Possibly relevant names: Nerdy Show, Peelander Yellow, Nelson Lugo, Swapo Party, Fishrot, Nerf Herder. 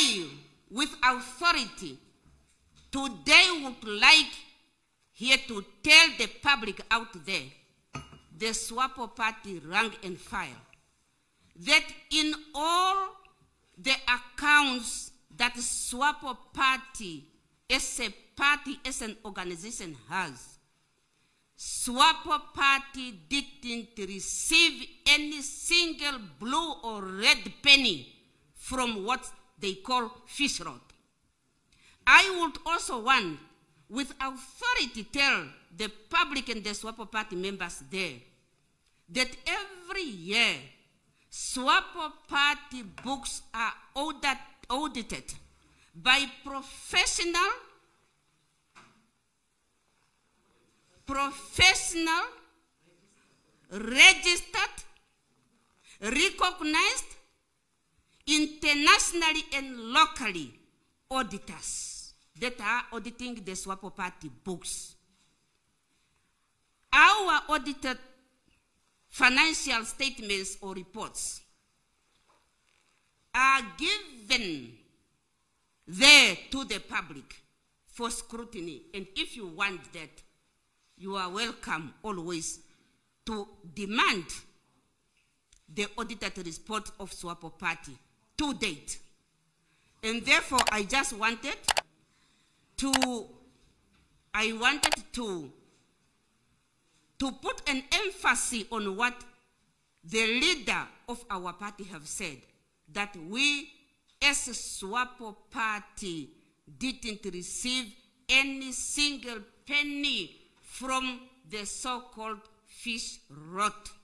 live with authority. Today would like here to tell the public out there, the Swapo Party rank and file, that in all the accounts that Swapo Party as a party, as an organization has, Swapo Party didn't receive any single blue or red penny from what they call Fishrot. I would also want, with authority, tell the public and the Swapo Party members there that every year Swapo Party books are audited by professional, registered, recognized, internationally and locally auditors that are auditing the Swapo Party books. Our audited financial statements or reports are given there to the public for scrutiny. And if you want that, you are welcome always to demand the audited report of Swapo Party to date. And therefore, I wanted to put an emphasis on what the leader of our party have said, that we as Swapo Party didn't receive any single penny from the so-called Fishrot.